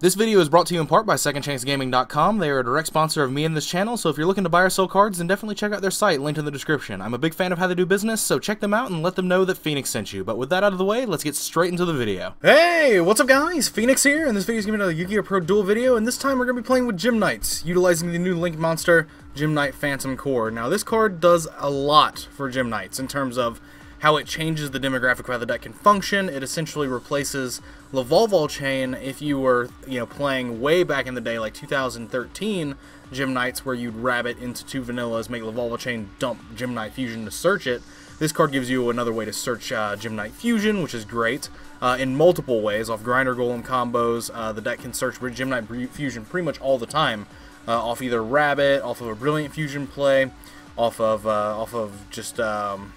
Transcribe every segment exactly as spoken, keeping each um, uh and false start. This video is brought to you in part by Second Chance Gaming dot com. They are a direct sponsor of me and this channel, so if you're looking to buy or sell cards, then definitely check out their site, linked in the description. I'm a big fan of how they do business, so check them out and let them know that Phoenix sent you. But with that out of the way, let's get straight into the video. Hey, what's up guys? Phoenix here, and this video is going to be another Yu-Gi-Oh! Pro Duel video, and this time we're going to be playing with Gem-Knights, utilizing the new Link monster, Gem-Knight Phantom Core. Now this card does a lot for Gem-Knights in terms of how it changes the demographic of how the deck can function. It essentially replaces Lavalval Chain if you were, you know, playing way back in the day, like two thousand thirteen Gem-Knights, where you'd rabbit into two vanillas, make Lavalval Chain, dump Gem-Knight Fusion to search it. This card gives you another way to search uh, Gem-Knight Fusion, which is great, uh, in multiple ways, off Grinder Golem combos. Uh, the deck can search Gem-Knight Fusion pretty much all the time, uh, off either rabbit, off of a Brilliant Fusion play, off of, uh, off of just... Um,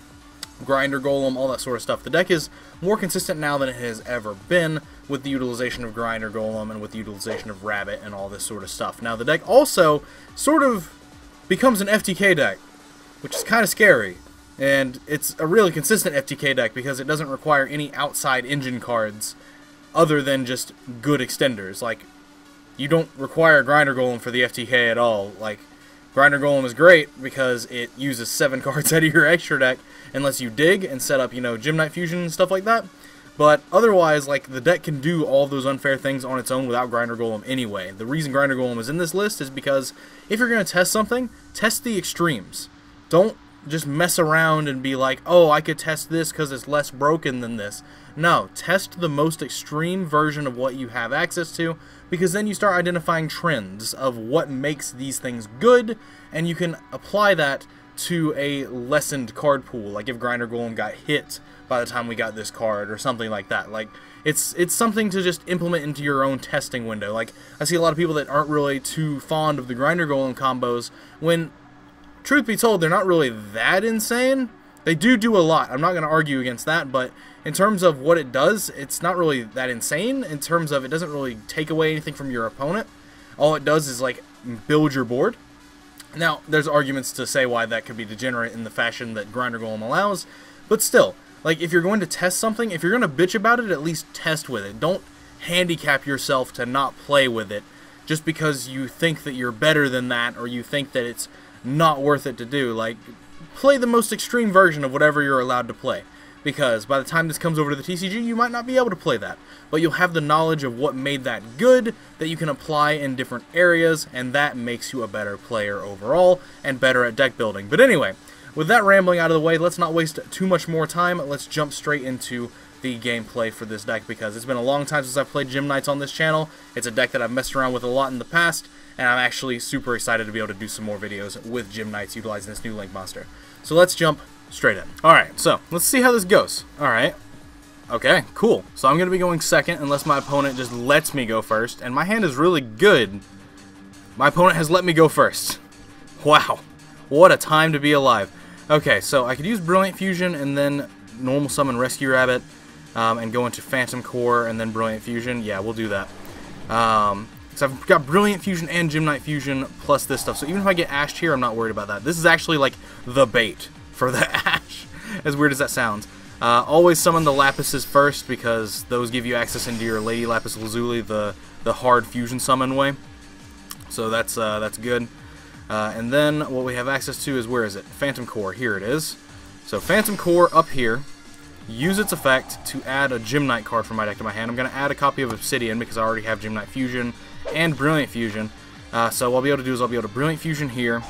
Grinder Golem, all that sort of stuff. The deck is more consistent now than it has ever been with the utilization of Grinder Golem and with the utilization of Rabbit and all this sort of stuff. Now the deck also sort of becomes an F T K deck, which is kind of scary. And it's a really consistent F T K deck because it doesn't require any outside engine cards other than just good extenders. Like, you don't require Grinder Golem for the F T K at all. Like, Grinder Golem is great because it uses seven cards out of your extra deck unless you dig and set up, you know, Gem-Knight Fusion and stuff like that. But otherwise, like, the deck can do all those unfair things on its own without Grinder Golem anyway. The reason Grinder Golem is in this list is because if you're going to test something, test the extremes. Don't just mess around and be like, oh, I could test this because it's less broken than this. No, test the most extreme version of what you have access to, because then you start identifying trends of what makes these things good, and you can apply that to a lessened card pool, like if Grinder Golem got hit by the time we got this card or something like that. Like, it's it's something to just implement into your own testing window. Like, I see a lot of people that aren't really too fond of the Grinder Golem combos when, truth be told, they're not really that insane. They do do a lot. I'm not going to argue against that, but in terms of what it does, it's not really that insane. In terms of, it doesn't really take away anything from your opponent. All it does is, like, build your board. Now, there's arguments to say why that could be degenerate in the fashion that Grinder Golem allows, but still, like, if you're going to test something, if you're going to bitch about it, at least test with it. Don't handicap yourself to not play with it just because you think that you're better than that, or you think that it's not worth it to do. Like, play the most extreme version of whatever you're allowed to play, because by the time this comes over to the T C G, you might not be able to play that, but you'll have the knowledge of what made that good that you can apply in different areas, and that makes you a better player overall and better at deck building. But anyway, with that rambling out of the way, let's not waste too much more time. Let's jump straight into the gameplay for this deck, because it's been a long time since I've played Gem-Knights on this channel. It's a deck that I've messed around with a lot in the past, and I'm actually super excited to be able to do some more videos with Gem-Knights utilizing this new Link monster. So let's jump straight in. Alright, so let's see how this goes. Alright. Okay, cool. So I'm going to be going second unless my opponent just lets me go first, and my hand is really good. My opponent has let me go first. Wow. What a time to be alive. Okay, so I could use Brilliant Fusion and then normal summon Rescue Rabbit. Um, and go into Phantom Core and then Brilliant Fusion. Yeah, we'll do that. Um, so I've got Brilliant Fusion and Gem-Knight Fusion plus this stuff. So even if I get Ashed here, I'm not worried about that. This is actually like the bait for the Ash, as weird as that sounds. Uh, always summon the Lapises first, because those give you access into your Lady Lapis Lazuli, the, the hard Fusion summon way. So that's, uh, that's good. Uh, and then what we have access to is, where is it? Phantom Core. Here it is. So Phantom Core up here. Use its effect to add a Gem-Knight card from my deck to my hand. I'm going to add a copy of Obsidian because I already have Gem-Knight Fusion and Brilliant Fusion. Uh, so what I'll be able to do is I'll be able to Brilliant Fusion here.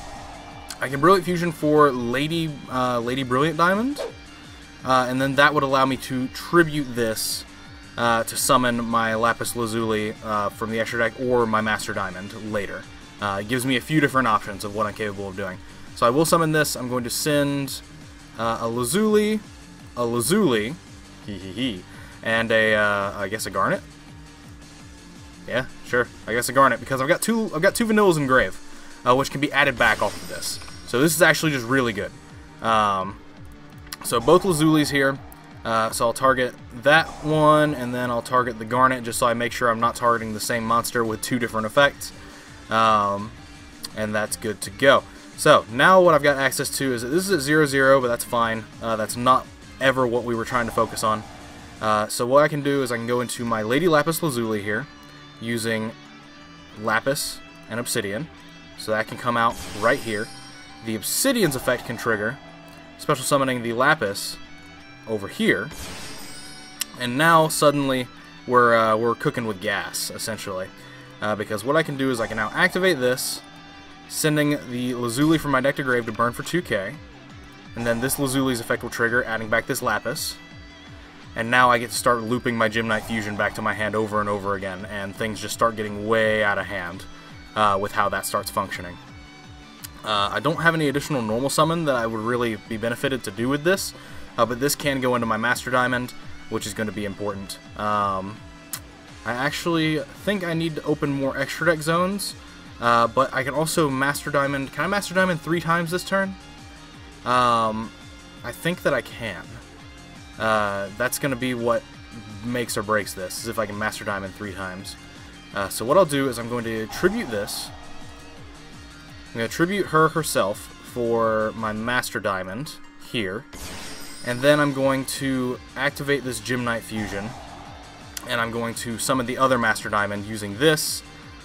I can Brilliant Fusion for Lady uh, Lady Brilliant Diamond. Uh, and then that would allow me to tribute this uh, to summon my Lapis Lazuli uh, from the extra deck, or my Master Diamond later. Uh, it gives me a few different options of what I'm capable of doing. So I will summon this. I'm going to send uh, a Lazuli... a Lazuli, hee hee hee, and a, uh, I guess a Garnet? Yeah, sure, I guess a Garnet, because I've got two, I've got two Vanillas in Grave, uh, which can be added back off of this. So this is actually just really good. Um, so both Lazulis here, uh, so I'll target that one, and then I'll target the Garnet, just so I make sure I'm not targeting the same monster with two different effects. Um, and that's good to go. So, now what I've got access to is, this is at zero zero, but that's fine, uh, that's not ever what we were trying to focus on. Uh, so what I can do is I can go into my Lady Lapis Lazuli here, using Lapis and Obsidian. So that can come out right here. The Obsidian's effect can trigger, special summoning the Lapis over here. And now, suddenly, we're, uh, we're cooking with gas, essentially. Uh, because what I can do is I can now activate this, sending the Lazuli from my deck to grave to burn for two K. And then this Lazuli's effect will trigger, adding back this Lapis. And now I get to start looping my Gem-Knight Fusion back to my hand over and over again, and things just start getting way out of hand uh, with how that starts functioning. Uh, I don't have any additional normal summon that I would really be benefited to do with this, uh, but this can go into my Master Diamond, which is going to be important. Um, I actually think I need to open more extra deck zones, uh, but I can also Master Diamond. Can I Master Diamond three times this turn? Um, I think that I can. Uh, that's going to be what makes or breaks this, is if I can Master Diamond three times. Uh, so what I'll do is I'm going to tribute this. I'm going to tribute her herself for my Master Diamond here. And then I'm going to activate this Gem-Knight Fusion. And I'm going to summon the other Master Diamond using this,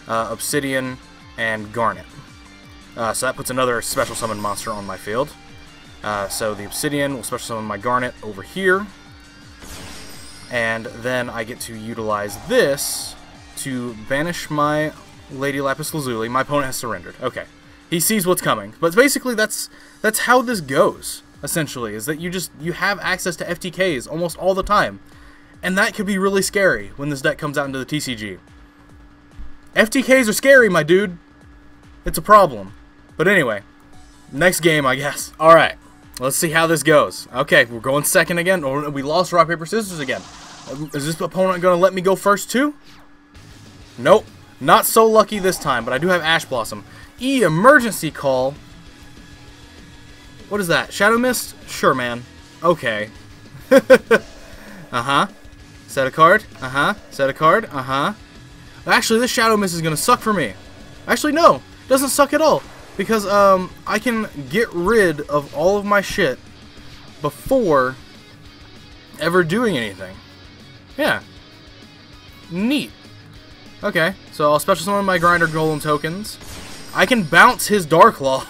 uh, Obsidian, and Garnet. Uh, so that puts another special summon monster on my field. Uh, so the Obsidian will special summon my Garnet over here, and then I get to utilize this to banish my Lady Lapis Lazuli. My opponent has surrendered. Okay, he sees what's coming. But basically, that's that's how this goes. Essentially, is that you just you have access to F T Ks almost all the time, and that could be really scary when this deck comes out into the T C G. F T Ks are scary, my dude. It's a problem. But anyway, next game, I guess. All right. Let's see how this goes. Okay, we're going second again. Or we lost rock, paper, scissors again. Is this opponent going to let me go first, too? Nope. Not so lucky this time, but I do have Ash Blossom. E Emergency Call. What is that? Shadow Mist? Sure, man. Okay. uh-huh. Set a card. Uh-huh. Set a card. Uh-huh. Actually, this Shadow Mist is going to suck for me. Actually, no. Doesn't suck at all. Because um, I can get rid of all of my shit before ever doing anything. Yeah. Neat. Okay, so I'll special summon my Grinder Golem tokens. I can bounce his Dark Law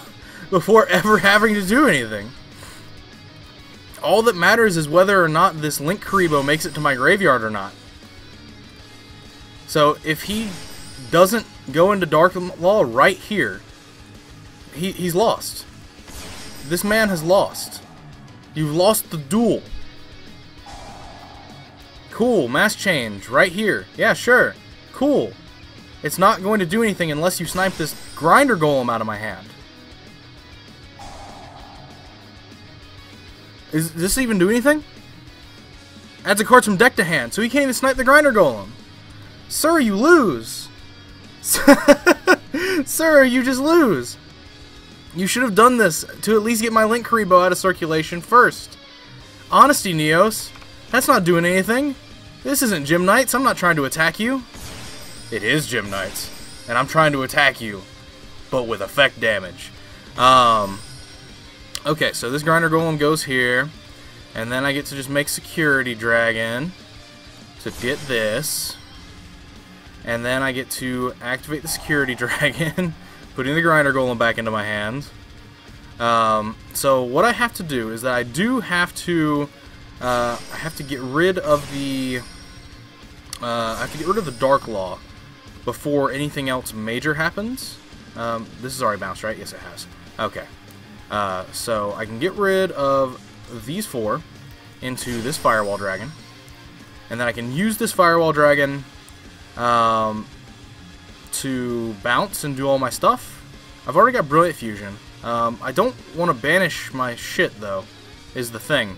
before ever having to do anything. All that matters is whether or not this Link Kuriboh makes it to my graveyard or not. So if he doesn't go into Dark Law right here, He, he's lost. This man has lost. You've lost the duel. Cool. Mass change. Right here. Yeah, sure. Cool. It's not going to do anything unless you snipe this Grinder Golem out of my hand. Is, does this even do anything? Adds a card from deck to hand, so he can't even snipe the Grinder Golem. Sir, you lose. Sir, you just lose. You should have done this to at least get my Link Kuriboh out of circulation first. Honesty, Neos. That's not doing anything. This isn't Gem Knights. I'm not trying to attack you. It is Gem Knights, and I'm trying to attack you, but with effect damage. Um, okay, so this Grinder Golem goes here, and then I get to just make Security Dragon to get this. And then I get to activate the Security Dragon. Putting the Grinder Golem back into my hand. Um, so what I have to do is that I do have to, uh, I have to get rid of the, uh, I have to get rid of the Dark Law before anything else major happens. Um, this is already bounced, right? Yes, it has. Okay. Uh, so I can get rid of these four into this Firewall Dragon, and then I can use this Firewall Dragon. Um, to bounce and do all my stuff. I've already got Brilliant Fusion. Um, I don't want to banish my shit, though, is the thing.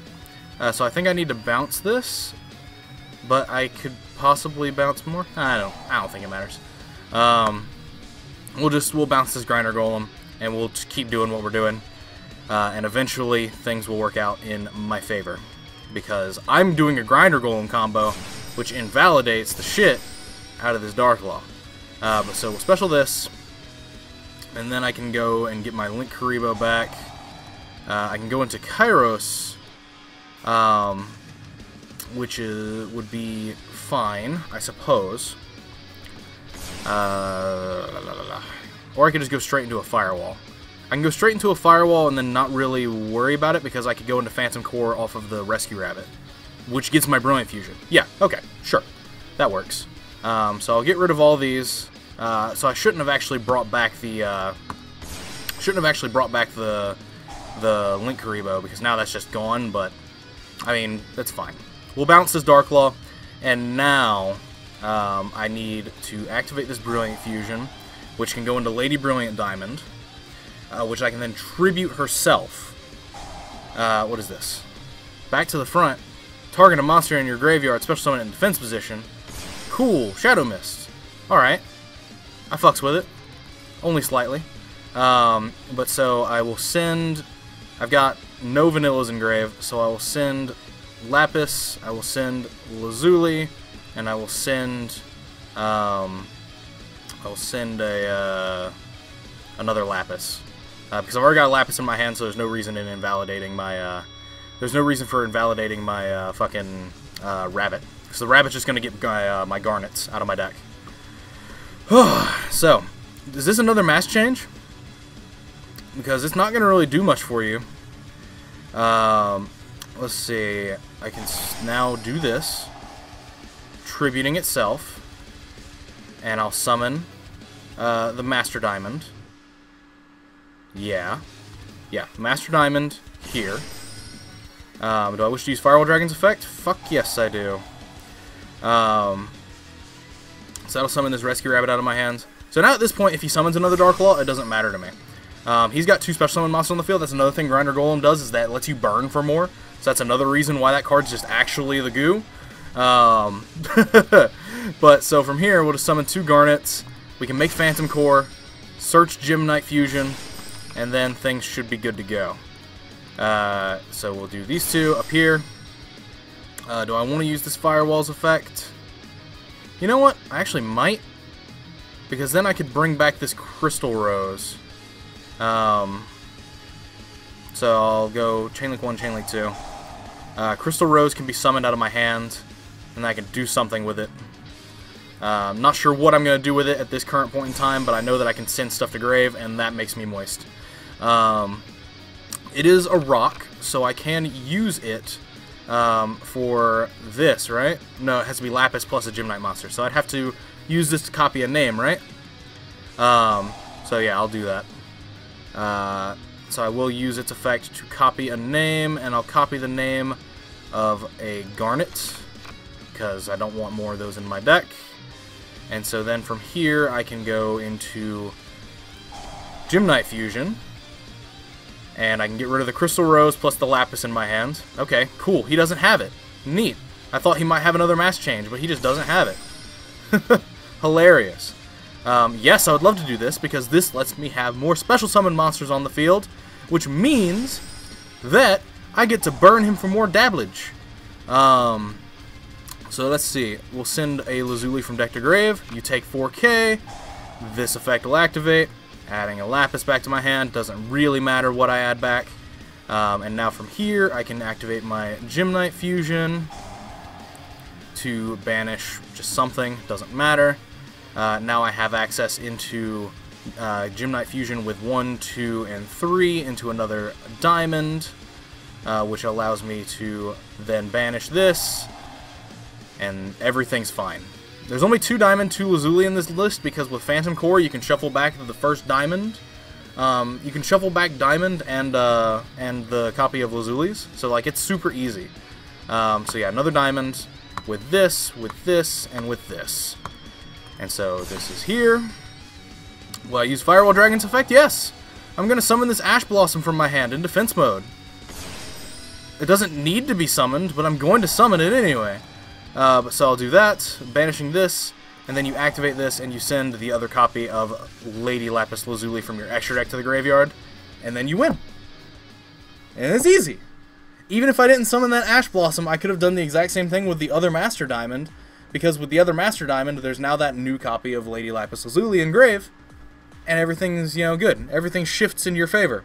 Uh, so I think I need to bounce this, but I could possibly bounce more. I don't I don't think it matters. Um, we'll just we'll bounce this Grinder Golem, and we'll just keep doing what we're doing, uh, and eventually things will work out in my favor, because I'm doing a Grinder Golem combo, which invalidates the shit out of this Dark Law. Uh, but so we'll special this, and then I can go and get my Link Kuriboh back. Uh, I can go into Kairos, um, which is, would be fine, I suppose. Uh, la, la, la, la. Or I could just go straight into a Firewall. I can go straight into a Firewall and then not really worry about it because I could go into Phantom Core off of the Rescue Rabbit, which gets my Brilliant Fusion. Yeah, okay, sure. That works. Um, so I'll get rid of all these. Uh, so I shouldn't have actually brought back the... Uh, shouldn't have actually brought back the the Link Kuriboh because now that's just gone, but I mean, that's fine. We'll bounce this Dark Law, and now um, I need to activate this Brilliant Fusion, which can go into Lady Brilliant Diamond, uh, which I can then tribute herself. Uh, what is this? Back to the front. Target a monster in your graveyard, special summon it in defense position. Cool. Shadow Mist. Alright. I fucks with it. Only slightly. Um, but so I will send... I've got no Vanilla's Engraved, so I will send Lapis, I will send Lazuli, and I will send... Um, I will send a uh, another Lapis. Uh, because I've already got a Lapis in my hand, so there's no reason in invalidating my... Uh, there's no reason for invalidating my uh, fucking uh, Rabbit. Because the Rabbit's just going to get my, uh, my Garnets out of my deck. So, is this another mass change? Because it's not going to really do much for you. Um, let's see. I can now do this. Tributing itself. And I'll summon uh, the Master Diamond. Yeah. Yeah, Master Diamond here. Um, do I wish to use Firewall Dragon's effect? Fuck yes, I do. Um, so that'll summon this Rescue Rabbit out of my hands. So now at this point, if he summons another Dark Law, it doesn't matter to me. Um, he's got two special summon monsters on the field. That's another thing Grinder Golem does, is that it lets you burn for more. So that's another reason why that card's just actually the goo. Um, but so from here, we'll just summon two Garnets. We can make Phantom Core, search Gem-Knight Fusion, and then things should be good to go. Uh, so we'll do these two up here. Uh, do I want to use this Firewall's effect? You know what? I actually might. Because then I could bring back this Crystal Rose. Um, so I'll go Chainlink one, Chainlink two. Uh, Crystal Rose can be summoned out of my hand. And I can do something with it. Uh, I'm not sure what I'm going to do with it at this current point in time. But I know that I can send stuff to grave. And that makes me moist. Um... It is a rock, so I can use it um, for this, right? No, it has to be Lapis plus a Gem-Knight monster, so I'd have to use this to copy a name, right? Um, so yeah, I'll do that. Uh, so I will use its effect to copy a name, and I'll copy the name of a Garnet, because I don't want more of those in my deck. And so then from here, I can go into Gem-Knight Fusion. And I can get rid of the Crystal Rose plus the Lapis in my hand. Okay, cool. He doesn't have it. Neat. I thought he might have another mass change, but he just doesn't have it. Hilarious. Um, yes, I would love to do this, because this lets me have more special summon monsters on the field, which means that I get to burn him for more dabblage. Um, so let's see. We'll send a Lazuli from deck to grave. You take four K. This effect will activate. Adding a Lapis back to my hand. Doesn't really matter what I add back. Um, and now from here, I can activate my Gem-Knight Fusion to banish just something. Doesn't matter. Uh, now I have access into uh, Gem-Knight Fusion with one, two, and three into another diamond, uh, which allows me to then banish this, and everything's fine. There's only two Diamond, two Lazuli in this list, because with Phantom Core, you can shuffle back the first Diamond. Um, you can shuffle back Diamond and uh, and the copy of Lazuli's, so like it's super easy. Um, so yeah, another Diamond with this, with this, and with this. And so this is here. Will I use Firewall Dragon's effect? Yes! I'm going to summon this Ash Blossom from my hand in defense mode. It doesn't need to be summoned, but I'm going to summon it anyway. Uh, but so I'll do that, banishing this, and then you activate this and you send the other copy of Lady Lapis Lazuli from your extra deck to the graveyard, and then you win. And it's easy. Even if I didn't summon that Ash Blossom, I could have done the exact same thing with the other Master Diamond, because with the other Master Diamond, there's now that new copy of Lady Lapis Lazuli in grave, and everything's, you know, good. Everything shifts in your favor.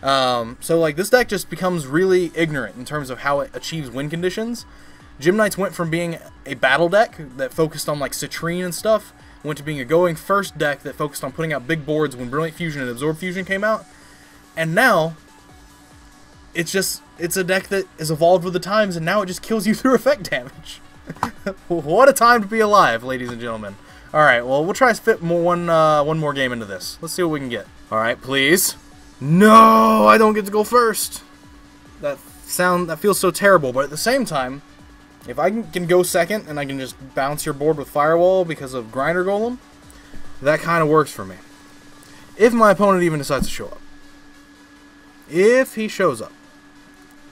Um, so, like, this deck just becomes really ignorant in terms of how it achieves win conditions. Gem-Knights went from being a battle deck that focused on, like, Citrine and stuff went to being a going first deck that focused on putting out big boards when Brilliant Fusion and Absorb Fusion came out. And now, it's just, it's a deck that has evolved with the times, and now it just kills you through effect damage. What a time to be alive, ladies and gentlemen. Alright, well, we'll try to fit more, one, uh, one more game into this. Let's see what we can get. Alright, please. No, I don't get to go first. That sound, that feels so terrible, but at the same time, if I can go second and I can just bounce your board with Firewall because of Grinder Golem, that kind of works for me. If my opponent even decides to show up. If he shows up.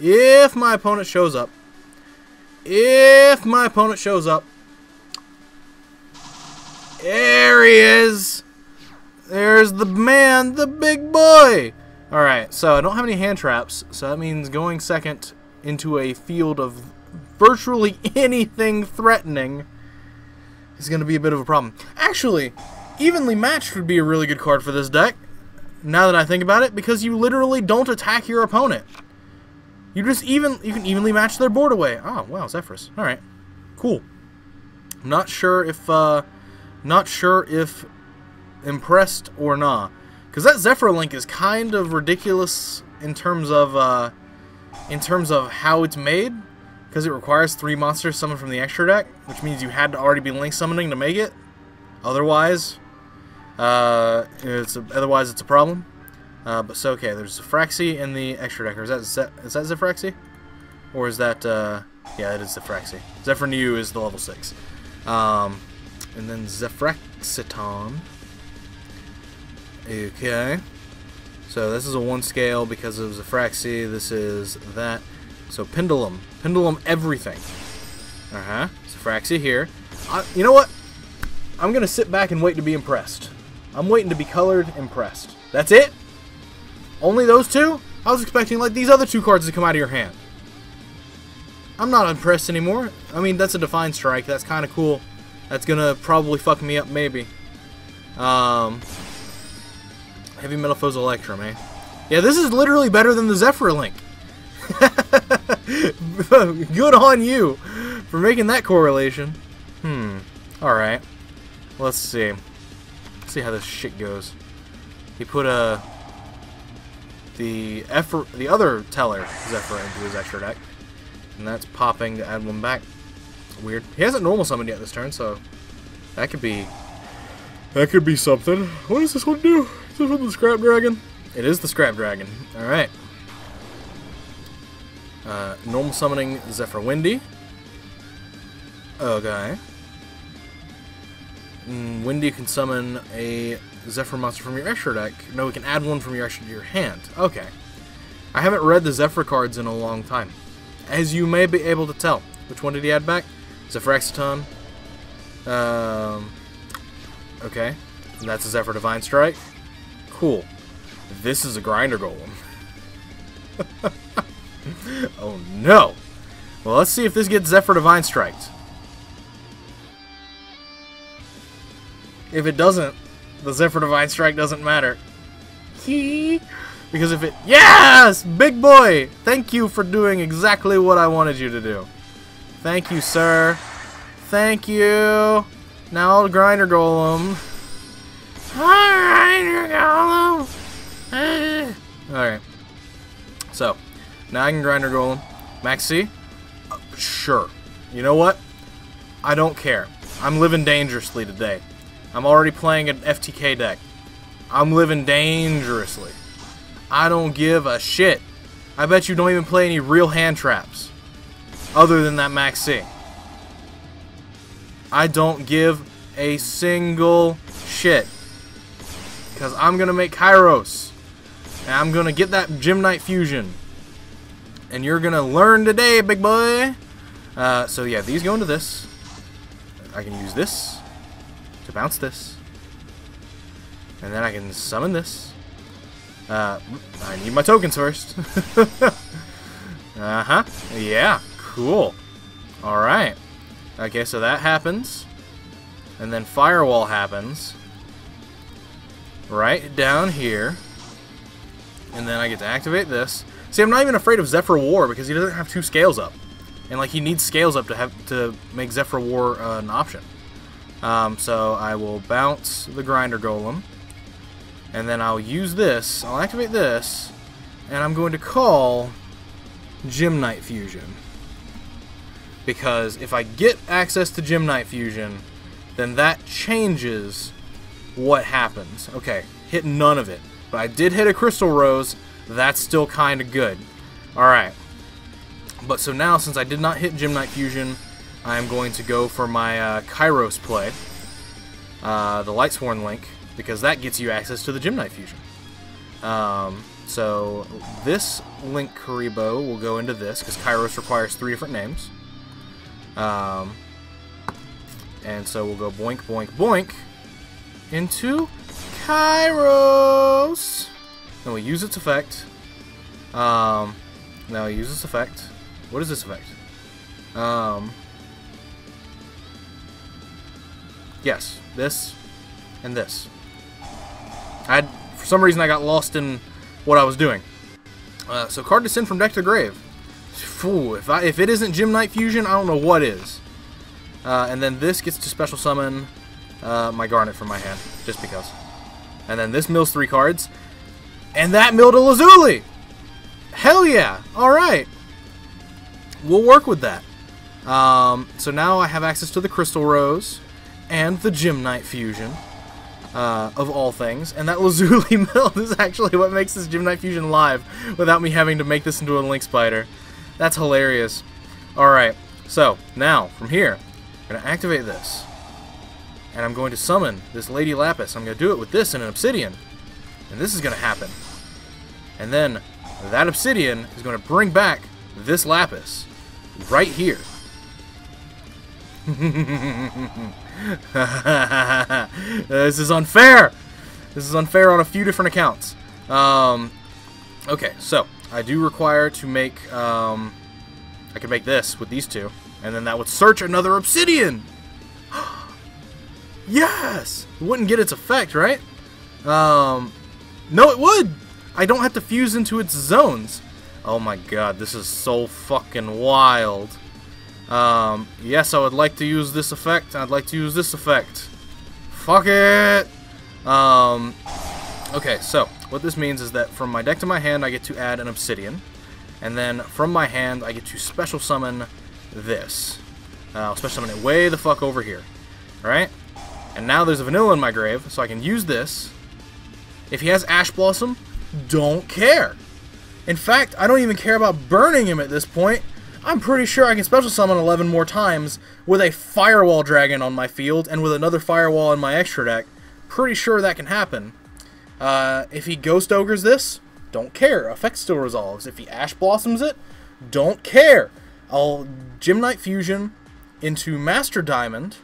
If my opponent shows up. If my opponent shows up. There he is. There's the man, the big boy. Alright, so I don't have any hand traps, so that means going second into a field of virtually anything threatening is going to be a bit of a problem. Actually, Evenly Matched would be a really good card for this deck, now that I think about it, because you literally don't attack your opponent. You just even, you can evenly match their board away. Oh, wow, Zephyrus. Alright, cool. Not sure if, uh, not sure if impressed or nah. Because that Zephyr Link is kind of ridiculous in terms of, uh, in terms of how it's made. Because it requires three monsters summoned from the extra deck, which means you had to already be Link summoning to make it. Otherwise, uh, it's a, otherwise it's a problem. Uh, but so okay, there's Zefraxi in the extra deck. Or is that Ze is that Zefraxi, or is that uh, yeah, it is Zefraxi. Zephyr New is the level six, um, and then Zefraxiton. Okay, so this is a one scale because of Zefraxi. This is that. So Pendulum. Pendulum everything. Uh-huh. Zefraxi here. I, you know what? I'm going to sit back and wait to be impressed. I'm waiting to be colored impressed. That's it? Only those two? I was expecting like these other two cards to come out of your hand. I'm not impressed anymore. I mean, that's a Divine Strike. That's kind of cool. That's going to probably fuck me up, maybe. Um, Heavy Metal Foes Electrum, eh? Yeah, this is literally better than the Zephyr Link. Good on you for making that correlation. Hmm. Alright. Let's see. Let's see how this shit goes. He put a... The effort, the other Teller Zephyr into his extra deck. And that's popping to add one back. Weird. He hasn't normal summoned yet this turn, so... That could be... That could be something. What does this one do? Is this one the Scrap Dragon? It is the Scrap Dragon. Alright. Uh, normal summoning Zephyr Windy. Okay. Mm, Windy can summon a Zephyr monster from your extra deck. No, we can add one from your extra to your hand. Okay. I haven't read the Zephyr cards in a long time, as you may be able to tell. Which one did he add back? Zephyr Exiton. Um. Okay. And that's a Zephyr Divine Strike. Cool. This is a Grinder Golem. Oh no! Well, let's see if this gets Zephyr Divine Striked. If it doesn't, the Zephyr Divine Strike doesn't matter. Key. Because if it... Yes! Big boy! Thank you for doing exactly what I wanted you to do. Thank you, sir. Thank you! Now I'll Grinder Golem. Grinder Golem! Alright. So... Now I can Grinder Golem. Maxi? Uh, sure. You know what? I don't care. I'm living dangerously today. I'm already playing an F T K deck. I'm living dangerously. I don't give a shit. I bet you don't even play any real hand traps. Other than that Maxi. I don't give a single shit. Because I'm going to make Kairos. And I'm going to get that Gem-Knight Fusion. And you're going to learn today, big boy. Uh, so yeah, these go into this. I can use this to bounce this. And then I can summon this. Uh, I need my tokens first. uh-huh. Yeah, cool. Alright. Okay, so that happens. And then Firewall happens. Right down here. And then I get to activate this. See, I'm not even afraid of Zephyr War because he doesn't have two scales up, and like he needs scales up to have to make Zephyr War uh, an option. Um, so I will bounce the Grinder Golem, and then I'll use this, I'll activate this, and I'm going to call Gem-Knight Fusion. Because if I get access to Gem-Knight Fusion, then that changes what happens. Okay, hit none of it. But I did hit a Crystal Rose, that's still kind of good. Alright, but so now since I did not hit Gem-Knight Fusion, I'm going to go for my uh, Kairos play, uh, the Lightsworn Link, because that gets you access to the Gem-Knight Fusion. Um, so this Link Kuriboh will go into this, because Kairos requires three different names. Um, and so we'll go boink, boink, boink into Kairos. Then we'll use its effect. Um, now we'll use its effect. What is this effect? Um, yes, this and this. I had, for some reason I got lost in what I was doing. Uh, so card to send from deck to grave. Ooh, if, I, if it isn't Gem-Knight Fusion, I don't know what is. Uh, and then this gets to special summon uh, my Garnet from my hand, just because. And then this mills three cards. And that milled a Lazuli! Hell yeah! Alright! We'll work with that. Um, so now I have access to the Crystal Rose and the Gem-Knight Fusion, uh, of all things. And that Lazuli milled is actually what makes this Gem-Knight Fusion live without me having to make this into a Link Spider. That's hilarious. Alright, so now, from here, I'm going to activate this. And I'm going to summon this Lady Lapis. I'm going to do it with this and an Obsidian. And this is going to happen. And then, that Obsidian is going to bring back this Lapis. Right here. This is unfair! This is unfair on a few different accounts. Um, okay, so I do require to make, um, I can make this with these two, and then that would search another Obsidian! Yes! It wouldn't get its effect, right? Um, no it would! I don't have to fuse into its zones. Oh my god, this is so fucking wild. Um, yes, I would like to use this effect, I'd like to use this effect. Fuck it! Um, okay, so what this means is that from my deck to my hand, I get to add an Obsidian. And then from my hand, I get to special summon this. Uh, I'll special summon it way the fuck over here. Alright? And now there's a vanilla in my grave, so I can use this. If he has Ash Blossom, don't care. In fact, I don't even care about burning him at this point. I'm pretty sure I can special summon eleven more times with a Firewall Dragon on my field and with another Firewall in my extra deck. Pretty sure that can happen. Uh, if he Ghost Ogres this, don't care. Effect still resolves. If he Ash Blossoms it, don't care. I'll Gem-Knight Fusion into Master Diamond,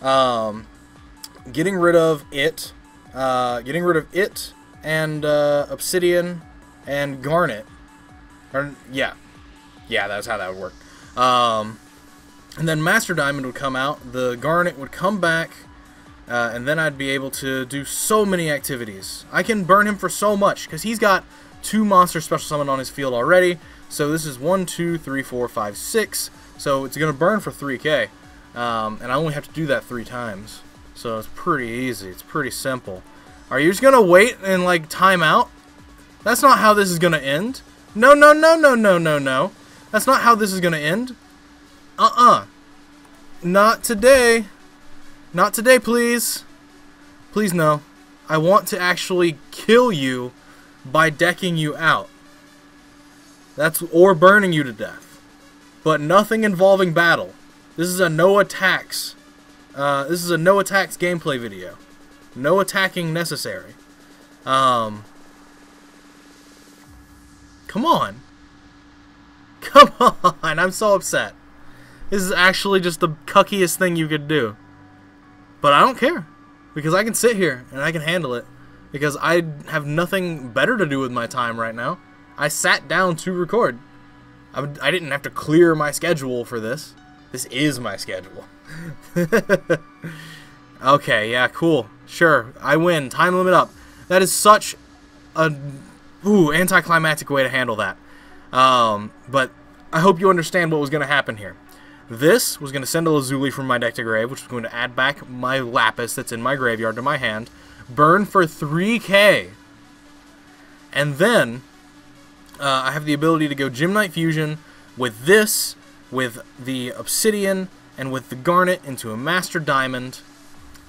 um, getting rid of it, uh, getting rid of it, and uh, Obsidian, and Garnet. Or, yeah, yeah, that's how that would work. Um, and then Master Diamond would come out. The Garnet would come back. Uh, and then I'd be able to do so many activities. I can burn him for so much, because he's got two monster special summon on his field already. So this is one, two, three, four, five, six. So it's going to burn for three K. Um, and I only have to do that three times. So it's pretty easy. It's pretty simple. Are you just going to wait and, like, time out? That's not how this is going to end. No, no, no, no, no, no, no. That's not how this is going to end. Uh-uh. Not today. Not today, please. Please, no. I want to actually kill you by decking you out. That's or burning you to death. But nothing involving battle. This is a no attacks. Uh, this is a no attacks gameplay video. No attacking necessary. Um, come on. Come on. I'm so upset. This is actually just the cuckiest thing you could do. But I don't care, because I can sit here and I can handle it, because I have nothing better to do with my time right now. I sat down to record. I, I didn't have to clear my schedule for this. This is my schedule. Okay, yeah, cool. Sure, I win. Time limit up. That is such a ooh, anticlimactic way to handle that. Um, but I hope you understand what was going to happen here. This was going to send a Lazuli from my deck to grave, which was going to add back my Lapis that's in my graveyard to my hand, burn for three K, and then uh, I have the ability to go Gem-Knight Fusion with this, with the Obsidian, and with the Garnet into a Master Diamond,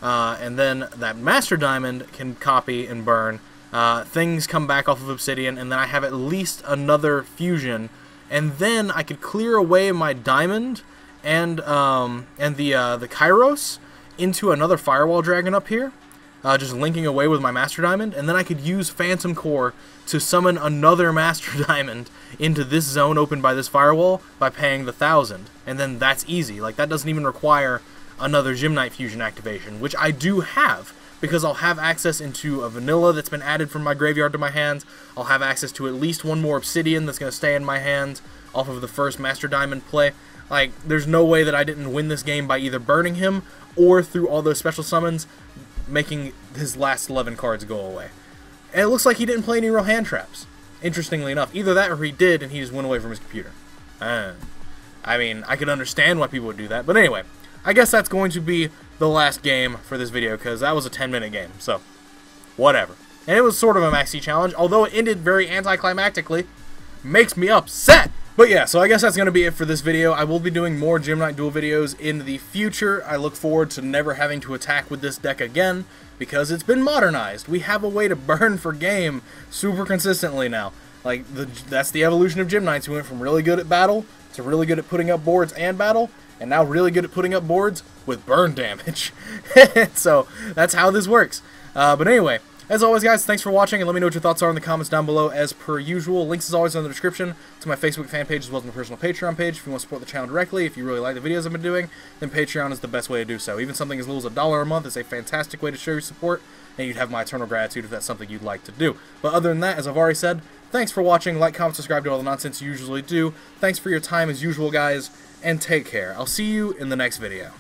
uh, and then that Master Diamond can copy and burn. Uh, things come back off of Obsidian, and then I have at least another fusion, and then I could clear away my Diamond and um, and the uh, the Kairos into another Firewall Dragon up here, uh, just linking away with my Master Diamond, and then I could use Phantom Core to summon another Master Diamond into this zone opened by this Firewall by paying the thousand, and then that's easy. Like, that doesn't even require another Gem-Knight Fusion activation, which I do have, because I'll have access into a vanilla that's been added from my graveyard to my hands. I'll have access to at least one more Obsidian that's going to stay in my hands off of the first Master Diamond play. Like, there's no way that I didn't win this game by either burning him or through all those special summons, making his last eleven cards go away. And it looks like he didn't play any real hand traps, interestingly enough. Either that or he did and he just went away from his computer. Uh, I mean, I could understand why people would do that, but anyway, I guess that's going to be the last game for this video, because that was a ten minute game, so whatever. And it was sort of a maxi challenge, although it ended very anticlimactically. Makes me upset! But yeah, so I guess that's going to be it for this video. I will be doing more Gem-Knight Duel videos in the future. I look forward to never having to attack with this deck again, because it's been modernized. We have a way to burn for game super consistently now. Like, the, that's the evolution of Gem-Knights. We went from really good at battle to really good at putting up boards and battle, and now really good at putting up boards with burn damage. So that's how this works. Uh, but anyway, as always, guys, thanks for watching, and let me know what your thoughts are in the comments down below as per usual. Links, as always, in the description to my Facebook fan page, as well as my personal Patreon page. If you want to support the channel directly, if you really like the videos I've been doing, then Patreon is the best way to do so. Even something as little as a dollar a month is a fantastic way to show your support, and you'd have my eternal gratitude if that's something you'd like to do. But other than that, as I've already said, thanks for watching. Like, comment, subscribe, do all the nonsense you usually do. Thanks for your time, as usual, guys, and take care. I'll see you in the next video.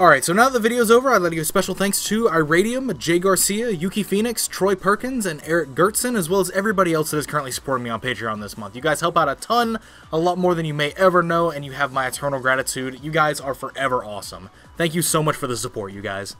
Alright, so now that the video's over, I'd like to give special thanks to Iradium, Jay Garcia, Yuki Phoenix, Troy Perkins, and Eric Gertson, as well as everybody else that is currently supporting me on Patreon this month. You guys help out a ton, a lot more than you may ever know, and you have my eternal gratitude. You guys are forever awesome. Thank you so much for the support, you guys.